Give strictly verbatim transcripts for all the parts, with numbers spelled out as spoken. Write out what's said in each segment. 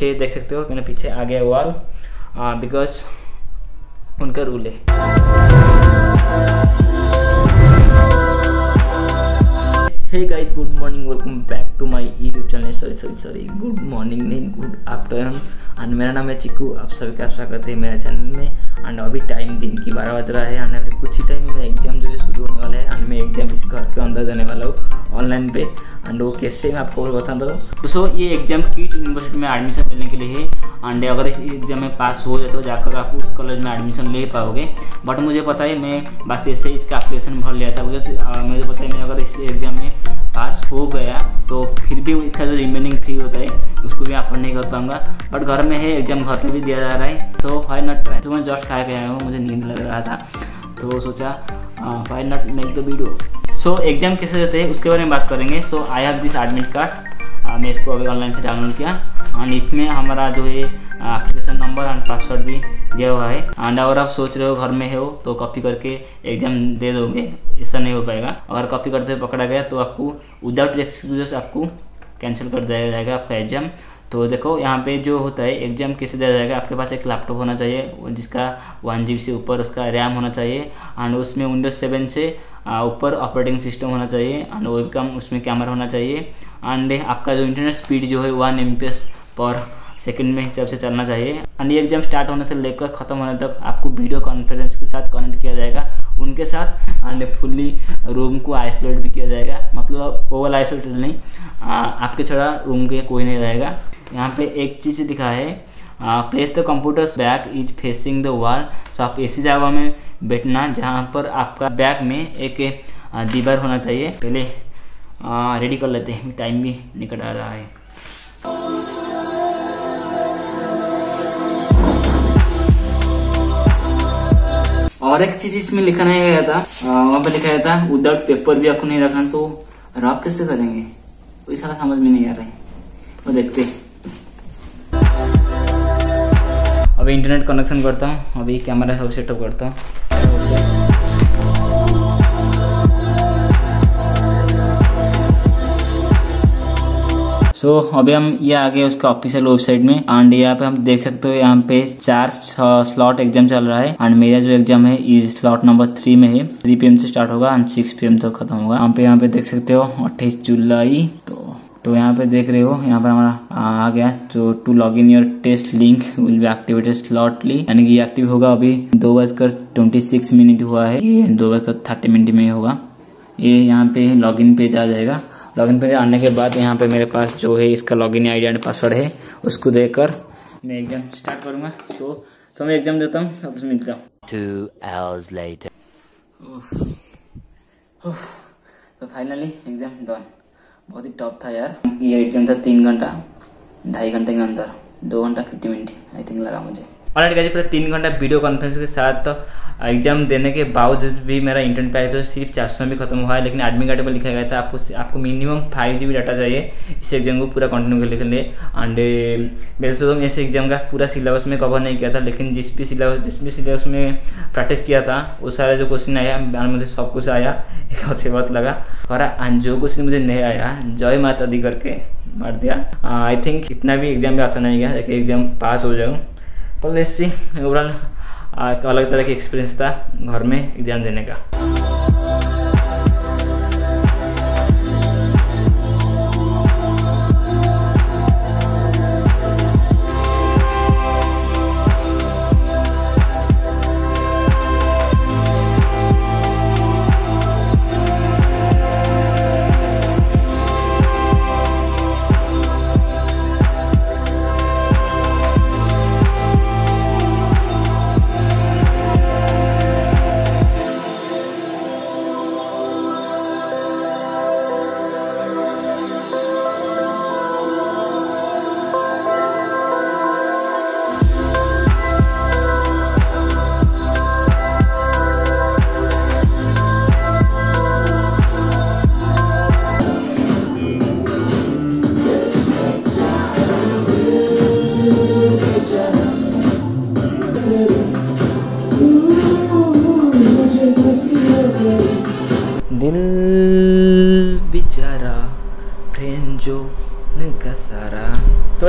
पीछे देख सकते हो मैंने पीछे आ गया वॉल बिकॉज उनका रूल है। Hey guys, good morning, welcome back to my YouTube channel. Sorry sorry sorry good morning नहीं, गुड आफ्टरनून। एंड मेरा नाम है चिकू, आप सभी का स्वागत है मेरे चैनल में। एंड अभी टाइम दिन की बारह बज रहा है एंड अभी कुछ ही टाइम में एग्जाम जो है शुरू होने वाला है। एंड मैं एग्जाम इस घर के अंदर देने वाला हूँ ऑनलाइन पे। एंड वो कैसे मैं आपको और बता दूँ। तो सो ये एग्जाम किट यूनिवर्सिटी में एडमिशन लेने के लिए है। एंड अगर इस एग्जाम में पास हो जाए तो जाकर आप उस कॉलेज में एडमिशन ले पाओगे। बट मुझे पता है, मैं बस ऐसे ही इसका एप्लीकेशन भर लिया था। मुझे मुझे पता है मैं अगर इस एग्जाम में पास हो गया तो फिर भी इसका जो रिमेनिंग फ्री होता है उसको भी आप नहीं कर पाऊंगा। बट घर में है एग्जाम, घर पे भी दिया जा रहा है, तो व्हाई नॉट ट्राई। तो मैं जस्ट खा के आया हूँ, मुझे नींद लग रहा था तो सोचा why not make the video. So exam कैसे देते हैं उसके बारे में बात करेंगे। So I have this admit card, मैं इसको अभी ऑनलाइन से डाउनलोड किया। एंड इसमें हमारा जो है एप्लीकेशन नंबर एंड पासवर्ड भी दिया हुआ है। एंड अगर आप सोच रहे हो घर में हो तो कॉपी करके एग्जाम दे दोगे, ऐसा नहीं हो पाएगा। अगर कॉपी करते हुए पकड़ा गया तो आपको विदाउट एक्सक्यूज आपको कैंसिल कर दिया जाएगा आपका एग्जाम। तो देखो यहाँ पे जो होता है एग्जाम कैसे दिया जाएगा। आपके पास एक लैपटॉप होना चाहिए जिसका वन जी बी से ऊपर उसका रैम होना चाहिए। एंड उसमें विंडोज सेवन से ऊपर ऑपरेटिंग सिस्टम होना चाहिए। एंड वेबकैम उसमें कैमरा होना चाहिए। एंड आपका जो इंटरनेट स्पीड जो है वन एम पी एस पर सेकंड में हिसाब से चलना चाहिए। एंड ये एग्जाम स्टार्ट होने से लेकर ख़त्म होने तक आपको वीडियो कॉन्फ्रेंस के साथ कनेक्ट किया जाएगा उनके साथ। एंड फुल्ली रूम को आइसोलेट भी किया जाएगा, मतलब ओवरऑल आइसोलेटेड नहीं, आ, आपके छोड़ा रूम के कोई नहीं रहेगा। यहाँ पे एक चीज़ दिखा है, place the computers back is facing the wall. So आप ऐसी जगह में बैठना जहाँ पर आपका बैक में एक दीवार होना चाहिए। पहले रेडी कर लेते हैं, टाइम भी निकट आ रहा है। और एक चीज इसमें लिखा नहीं गया था, वहाँ पे लिखा गया था विदाउट पेपर भी आपको नहीं रखना। तो रॉप कैसे करेंगे कोई सारा समझ में नहीं आ रहा है, वो देखते। अभी इंटरनेट कनेक्शन करता हूँ, अभी कैमरा सब सेटअप करता हूँ। सो so, अभी हम ये आ गए उसका ऑफिशियल वेबसाइट में। एंड यहाँ पे हम देख सकते हो यहाँ पे चार स्लॉट एग्जाम चल रहा है। एंड मेरा जो एग्जाम है ये स्लॉट नंबर थ्री में है। थ्री पी एम से स्टार्ट होगा एंड सिक्स पी एम तक खत्म होगा। यहाँ पे यहाँ पे देख सकते हो अट्ठाईस जुलाई। तो तो यहाँ पे देख रहे हो यहाँ पर हमारा आ गया तो to log in your test link will be activated स्लॉटली, यानी कि ये एक्टिव होगा। अभी दो बजकर ट्वेंटी सिक्स मिनट हुआ है, ये दो बजकर थर्टी मिनट में होगा। ये यहाँ पे लॉग इन पेज आ जाएगा। लॉगिन पे आने के बाद यहाँ पे मेरे पास जो है इसका लॉगिन आईडी एंड पासवर्ड है, उसको देकर मैं एग्जाम स्टार्ट करूँगा। सो तो मैं एग्जाम देता हूँ, आपसे मिलता हूँ। तो फाइनली एग्जाम डन, बहुत ही टॉप था यार। ये एग्जाम था तीन घंटा ढाई घंटे के अंदर, दो घंटा फिफ्टी मिनट आई थिंक लगा मुझे। ऑलरेडी गाइस पूरा तीन घंटा वीडियो कॉन्फ्रेंस के साथ एग्जाम देने के बावजूद भी मेरा इंटरनेट पैकेज जो सिर्फ चार सौ में खत्म हुआ है। लेकिन एडमिट कार्ड पर लिखा गया था आपको आपको minimum five G B data चाहिए इस एग्जाम को पूरा कंटिन्यू करने के लिए। एंड मेरे से तो मैं इस एग्जाम का पूरा सिलेबस में कवर नहीं किया था, लेकिन जिस भी सिलेबस जिस भी सिलेबस में प्रैक्टिस किया था वो सारा जो क्वेश्चन आया मुझे सब कुछ आया, एक अच्छी बात लगा। और जो क्वेश्चन मुझे नहीं आया जय माता दी करके मार दिया। आई थिंक इतना भी एग्जाम में अच्छा नहीं गया, लेकिन एग्जाम पास हो जाऊँ। पर लेट्स सी, ओवरऑल एक अलग तरह का एक्सपीरियंस था घर में एग्जाम देने का।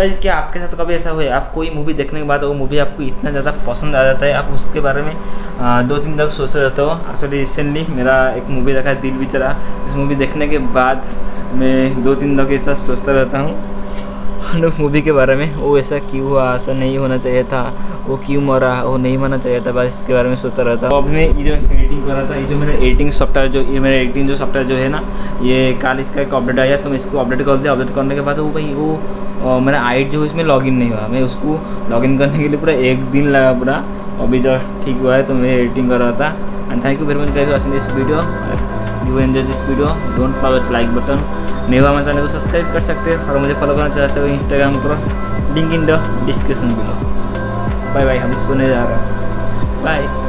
अदरवाइज क्या आपके साथ कभी ऐसा हुआ है, आप कोई मूवी देखने के बाद वो मूवी आपको इतना ज़्यादा पसंद आ जाता है, आप उसके बारे में आ, दो तीन तक सोचते रहते हो। एक्चुअली रिसेंटली मेरा एक मूवी देखा है दिल बेचारा, उस मूवी देखने के बाद मैं दो तीन तक ऐसा सोचता रहता हूँ मूवी के बारे में, वो ऐसा क्यों हुआ, ऐसा नहीं होना चाहिए था, वो क्यों मरा, वो नहीं मरना चाहिए था, बस इसके बारे में सोचता रहता। अब मैं ये जो एडिटिंग कर रहा था, ये जो मेरा एडिटिंग सॉफ्टवेयर जो ये मेरा एडिटिंग जो सॉफ्टवेयर जो है ना, ये कल इसका एक अपडेट आया तो मैं इसको अपडेट कर दिया। अपडेट करने के बाद वो भाई वो मेरा आई डी जो इसमें लॉगिन नहीं हुआ, मैं उसको लॉगिन करने के लिए पूरा एक दिन लगा पूरा, अभी जस्ट ठीक हुआ है। तो मैं एडिटिंग कर रहा था। And thank you very much guys watching this video, you enjoy this video don't forget like button. मेरे हमारे चैनल को सब्सक्राइब कर सकते हैं और मुझे फॉलो करना चाहते हो इंस्टाग्राम पर, link in the description below. Bye bye, हम सोने जा रहे हैं, बाय।